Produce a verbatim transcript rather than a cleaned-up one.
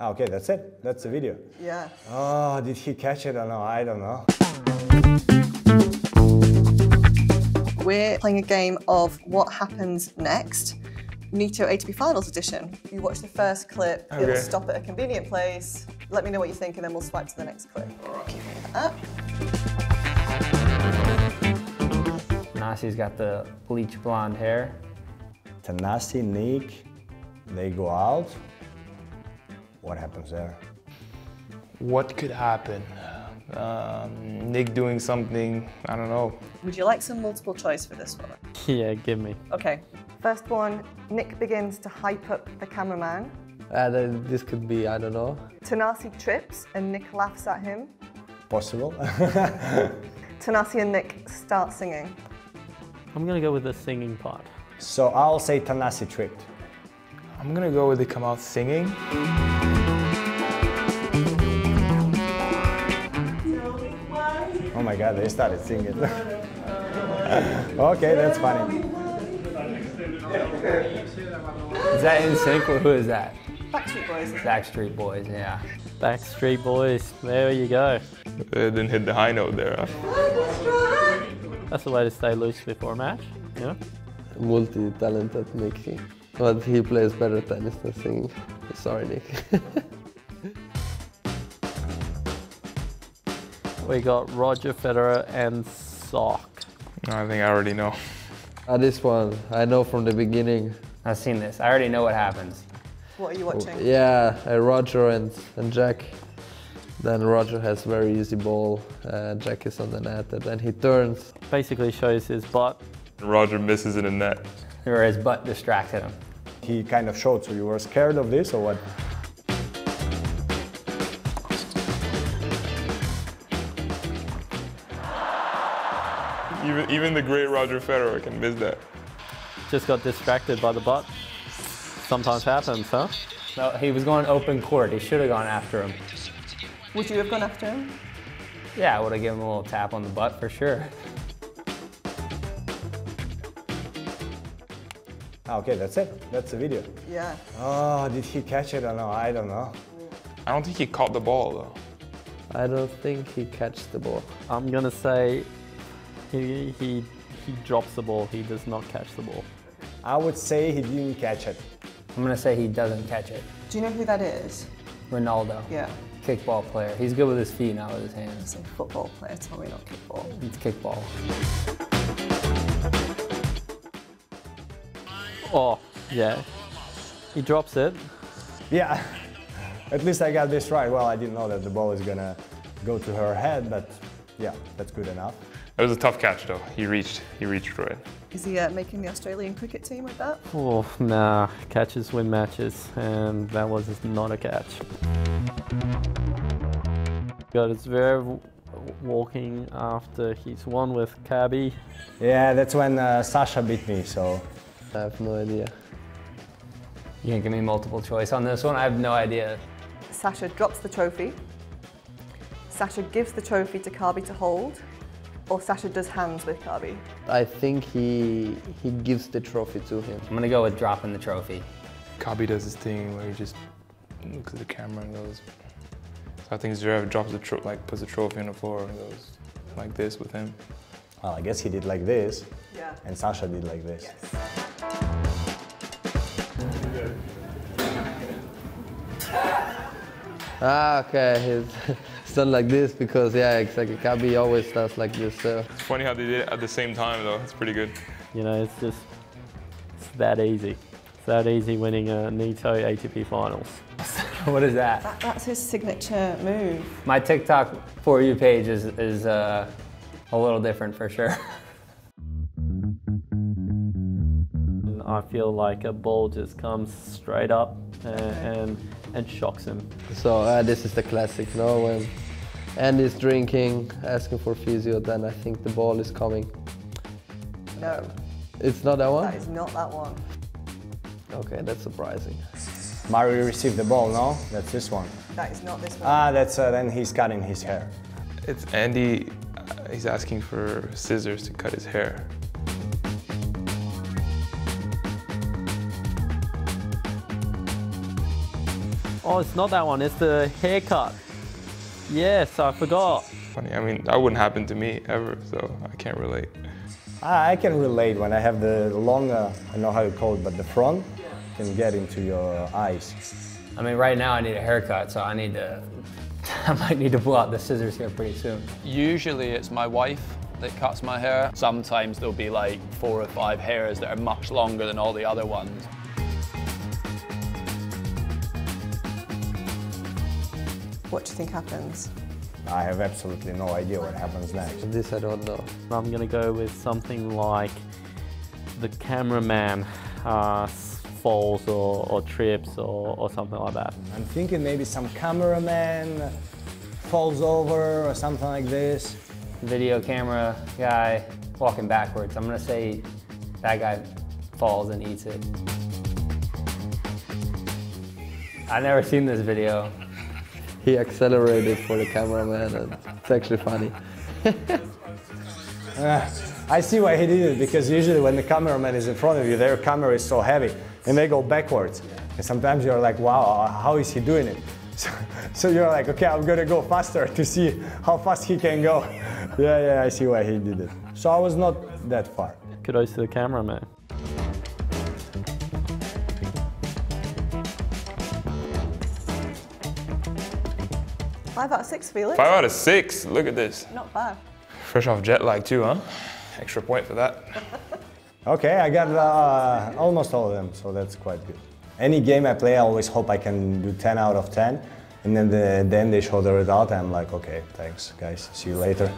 Oh, okay, that's it. That's the video. Yeah. Oh, did he catch it or no? I don't know. We're playing a game of What Happens Next, Nitto A T P Finals edition. You watch the first clip, okay. It'll stop at a convenient place. Let me know what you think and then we'll swipe to the next clip. All right. Keep it up. Thanasi's got the bleach blonde hair. Thanasi, Nick, they go out. What happens there? What could happen? Um, Nick doing something, I don't know. Would you like some multiple choice for this one? Yeah, give me. Okay. First one, Nick begins to hype up the cameraman. Uh, this could be, I don't know. Thanasi trips and Nick laughs at him. Possible. Thanasi and Nick start singing. I'm gonna go with the singing part. So I'll say Thanasi tripped. I'm gonna go with they come out singing. Oh my God, they started singing. Okay, that's funny. Is that in sync or who is that? Backstreet Boys. Backstreet Boys, yeah. Backstreet Boys, there you go. They didn't hit the high note there. Huh? That's the way to stay loose before a match, you know? Multi-talented Mickey. But he plays better tennis than singing. Sorry, Nick. We got Roger Federer and Sock. I think I already know. Uh, this one, I know from the beginning. I've seen this. I already know what happens. What are you watching? Yeah, uh, Roger and, and Jack. Then Roger has very easy ball. Uh, Jack is on the net, and then he turns. Basically shows his butt. Roger misses in the net. Or his butt distracted him. He kind of showed, so you were scared of this or what? Even, even the great Roger Federer can miss that. Just got distracted by the butt. Sometimes happens, huh? No, he was going open court. He should have gone after him. Would you have gone after him? Yeah, I would have given him a little tap on the butt for sure. Okay, that's it. That's the video. Yeah. Oh, did he catch it or no? I don't know. I don't think he caught the ball, though. I don't think he catched the ball. I'm gonna say... He, he, he drops the ball, he does not catch the ball. I would say he didn't catch it. I'm gonna say he doesn't catch it. Do you know who that is? Ronaldo. Yeah. Kickball player. He's good with his feet, not with his hands. It's a football player, it's probably not kickball. It's kickball. Oh, yeah. He drops it. Yeah. At least I got this right. Well, I didn't know that the ball is gonna go to her head, but yeah, that's good enough. It was a tough catch, though. He reached. He reached for it. Is he uh, making the Australian cricket team with that? Oh, nah. Catches win matches, and that was not a catch. Got his very walking after he's won with Carby. Yeah, that's when uh, Sasha beat me, so... I have no idea. You can give me multiple choice on this one? I have no idea. Sasha drops the trophy. Sasha gives the trophy to Carby to hold. Or Sasha does hands with Carby? I think he he gives the trophy to him. I'm gonna go with dropping the trophy. Carby does this thing where he just looks at the camera and goes. So I think Zverev drops the tro like puts the trophy on the floor and goes like this with him. Well, I guess he did like this. Yeah. And Sasha did like this. Yes. Ah, okay. It's done like this because, yeah, exactly. Carby always does like this. So. It's funny how they did it at the same time, though. It's pretty good. You know, it's just it's that easy. It's that easy winning a Nitto A T P Finals. What is that? that? That's his signature move. My TikTok For You page is, is uh, a little different for sure. I feel like a ball just comes straight up and, and and shocks him. So uh, this is the classic, no? When Andy's drinking, asking for physio, then I think the ball is coming. No. It's not that one? That is not that one. Okay, that's surprising. Mario received the ball, no? That's this one. That is not this one. Ah, that's, uh, then he's cutting his hair. It's Andy, uh, he's asking for scissors to cut his hair. Oh, it's not that one, it's the haircut. Yes, I forgot. Funny, I mean, that wouldn't happen to me ever, so I can't relate. I can relate when I have the long, uh, I don't know how you call it, but the front can get into your eyes. I mean, right now I need a haircut, so I need to, I might need to pull out the scissors here pretty soon. Usually it's my wife that cuts my hair. Sometimes there'll be like four or five hairs that are much longer than all the other ones. What do you think happens? I have absolutely no idea what happens next. This I don't know. I'm gonna go with something like the cameraman uh, falls or, or trips or, or something like that. I'm thinking maybe some cameraman falls over or something like this. Video camera guy walking backwards. I'm gonna say that guy falls and eats it. I've never seen this video. He accelerated for the cameraman, and it's actually funny. uh, I see why he did it, because usually when the cameraman is in front of you, their camera is so heavy, and they go backwards. And sometimes you're like, wow, how is he doing it? So, so you're like, okay, I'm gonna go faster to see how fast he can go. yeah, yeah, I see why he did it. So I was not that far. Kudos to the cameraman. Five out of six, Felix. Five out of six, look at this. Not bad. Fresh off jet lag too, huh? Extra point for that. Okay, I got uh, almost all of them, so that's quite good. Any game I play, I always hope I can do ten out of ten, and then, the, then they show the result, and I'm like, okay, thanks guys, see you later.